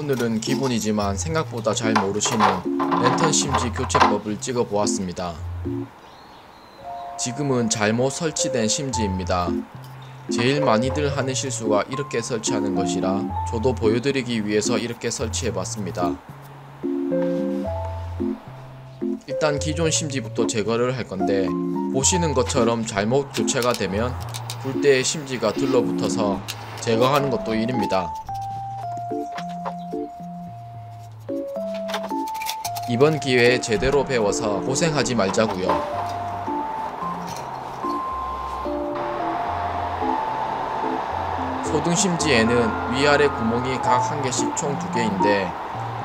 오늘은 기분이지만 생각보다 잘 모르시는 랜턴 심지 교체법을 찍어보았습니다. 지금은 잘못 설치된 심지입니다. 제일 많이들 하는 실수가 이렇게 설치하는 것이라 저도 보여드리기 위해서 이렇게 설치해봤습니다. 일단 기존 심지부터 제거를 할 건데, 보시는 것처럼 잘못 교체가 되면 굴대에 심지가 들러붙어서 제거하는 것도 일입니다. 이번 기회에 제대로 배워서 고생하지 말자고요. 소등 심지에는 위아래 구멍이 각 한 개씩 총 2개인데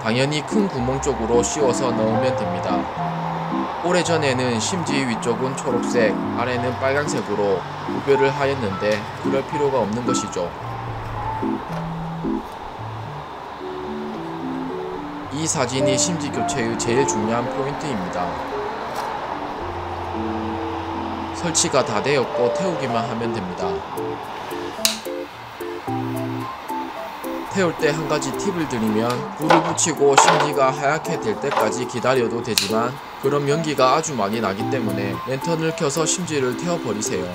당연히 큰 구멍 쪽으로 씌워서 넣으면 됩니다. 오래전에는 심지 위쪽은 초록색, 아래는 빨간색으로 구별을 하였는데 그럴 필요가 없는 것이죠. 이 사진이 심지 교체의 제일 중요한 포인트입니다. 설치가 다 되었고 태우기만 하면 됩니다. 태울 때 한 가지 팁을 드리면, 불을 붙이고 심지가 하얗게 될 때까지 기다려도 되지만 그럼 연기가 아주 많이 나기 때문에 랜턴을 켜서 심지를 태워버리세요.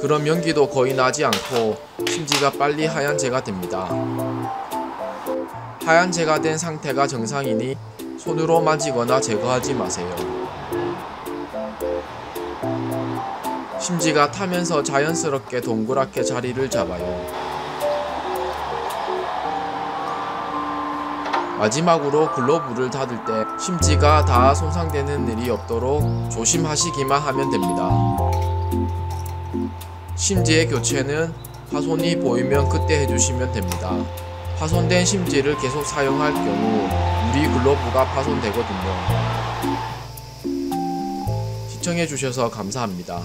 그럼 연기도 거의 나지 않고 심지가 빨리 하얀재가 됩니다. 하얀재가 된 상태가 정상이니 손으로 만지거나 제거하지 마세요. 심지가 타면서 자연스럽게 동그랗게 자리를 잡아요. 마지막으로 글러브를 닫을 때 심지가 다 손상되는 일이 없도록 조심하시기만 하면 됩니다. 심지의 교체는 파손이 보이면 그때 해주시면 됩니다. 파손된 심지를 계속 사용할 경우 유리 글러브가 파손되거든요. 시청해주셔서 감사합니다.